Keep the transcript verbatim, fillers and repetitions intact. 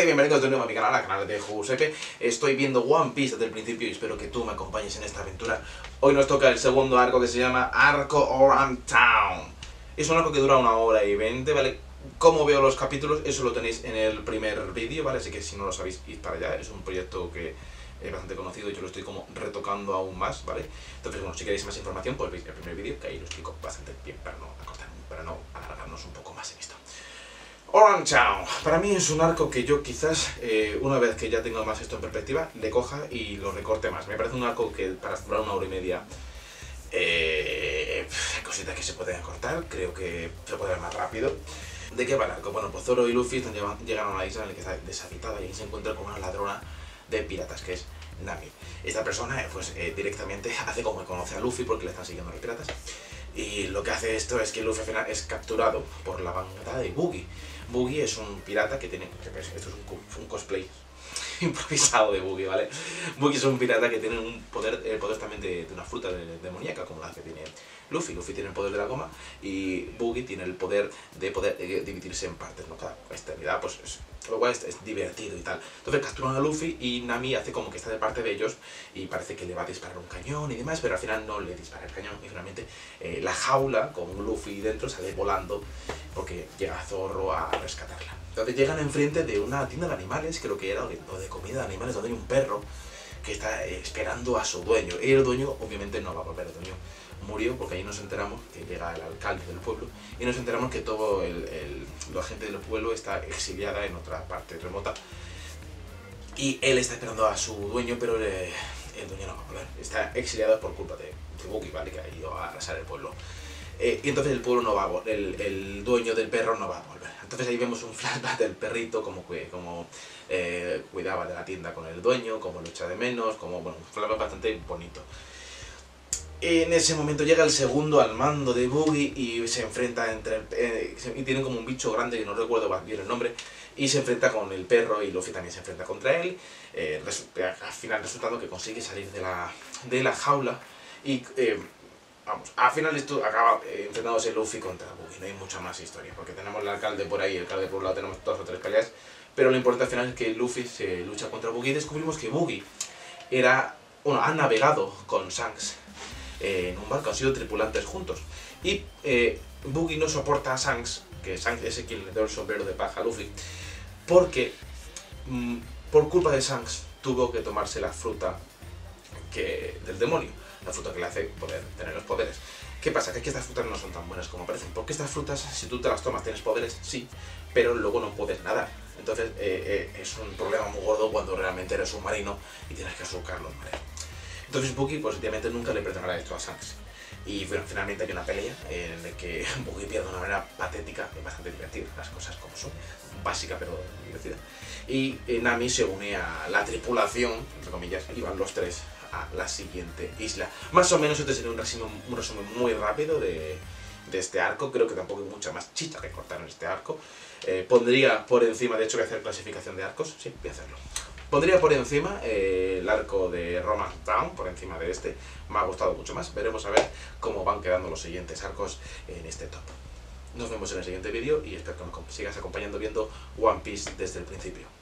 Hola y bienvenidos de nuevo a mi canal, al canal de Josepe. Estoy viendo One Piece desde el principio y espero que tú me acompañes en esta aventura. Hoy nos toca el segundo arco que se llama Arco Orange Town. Es un arco que dura una hora y veinte, ¿vale? Como veo los capítulos, eso lo tenéis en el primer vídeo, ¿vale? Así que si no lo sabéis, id para allá. Es un proyecto que es bastante conocido y yo lo estoy como retocando aún más, ¿vale? Entonces, bueno, si queréis más información, pues veis el primer vídeo, que ahí lo explico bastante bien para no acortar, para no alargarnos un poco más en esto. Orange Town, para mí es un arco que yo quizás, eh, una vez que ya tenga más esto en perspectiva, le coja y lo recorte más. Me parece un arco que para durar una hora y media, eh, cositas que se pueden cortar, creo que se puede ver más rápido. ¿De qué va el arco? Bueno, pues Zoro y Luffy están llevan, llegan a una isla en la que está deshabitada y ahí se encuentran con una ladrona de piratas, que es Nami. Esta persona, eh, pues eh, directamente hace como que conoce a Luffy porque le están siguiendo a los piratas. Y lo que hace esto es que Luffy al final es capturado por la bandada de Buggy. Buggy es un pirata que tiene... Esto es un, un cosplay improvisado de Buggy, ¿vale? Buggy es un pirata que tiene un poder, el poder también de, de una fruta de, de demoníaca, como la que tiene Luffy. Luffy tiene el poder de la goma y Buggy tiene el poder de poder eh, dividirse en partes, ¿no? Cada extremidad, pues es, lo cual es, es divertido y tal. Entonces capturan a Luffy y Nami hace como que está de parte de ellos y parece que le va a disparar un cañón y demás, pero al final no le dispara el cañón y finalmente eh, la jaula con Luffy dentro sale volando porque llega Zoro a rescatarla. Entonces llegan enfrente de una tienda de animales, creo que era, o de comida de animales, donde hay un perro que está esperando a su dueño. Y el dueño obviamente no va a volver, el dueño murió, porque ahí nos enteramos que llega el alcalde del pueblo y nos enteramos que todo el, el, la gente del pueblo está exiliada en otra parte remota y él está esperando a su dueño, pero le, el dueño no va a volver, está exiliado por culpa de, de Buggy, ¿vale? Que ha ido a arrasar el pueblo. Eh, y entonces el pueblo no va a volver, el, el dueño del perro no va a volver. Entonces ahí vemos un flashback del perrito, como, como eh, cuidaba de la tienda con el dueño, como lo echa de menos, como, bueno, un flashback bastante bonito. En ese momento llega el segundo al mando de Buggy y se enfrenta entre... Eh, y tienen como un bicho grande que no recuerdo bien el nombre. Y se enfrenta con el perro y Luffy también se enfrenta contra él. Eh, al final resultado que consigue salir de la, de la jaula. Y eh, vamos, al final esto acaba eh, enfrentándose Luffy contra Buggy. No hay mucha más historia porque tenemos al alcalde por ahí, el alcalde por un lado, tenemos dos o tres peleas. Pero lo importante al final es que Luffy se lucha contra Buggy y descubrimos que Buggy era... Bueno, ha navegado con Shanks en un barco, han sido tripulantes juntos. Y eh, Buggy no soporta a Shanks, que Shanks es quien le dio el sombrero de paja a Luffy, porque mm, por culpa de Shanks tuvo que tomarse la fruta que, del demonio, la fruta que le hace poder tener los poderes. ¿Qué pasa? Que es que estas frutas no son tan buenas como parecen, porque estas frutas, si tú te las tomas, tienes poderes, sí, pero luego no puedes nadar. Entonces eh, eh, es un problema muy gordo cuando realmente eres un marino y tienes que surcar los mares. Entonces Buggy, pues obviamente nunca le perdonará esto a Shanks. Y bueno, finalmente hay una pelea en la que Buggy pierde de una manera patética, es bastante divertida, las cosas como son, básica pero divertida. Y Nami se une a la tripulación, entre comillas, y van los tres a la siguiente isla. Más o menos este sería un resumen, un resumen muy rápido de, de este arco. Creo que tampoco hay mucha más chicha que cortar en este arco. Eh, pondría por encima, de hecho voy a hacer clasificación de arcos, sí, voy a hacerlo. Pondría por encima eh, el arco de Orange Town, por encima de este. Me ha gustado mucho más. Veremos a ver cómo van quedando los siguientes arcos en este top. Nos vemos en el siguiente vídeo y espero que nos sigas acompañando viendo One Piece desde el principio.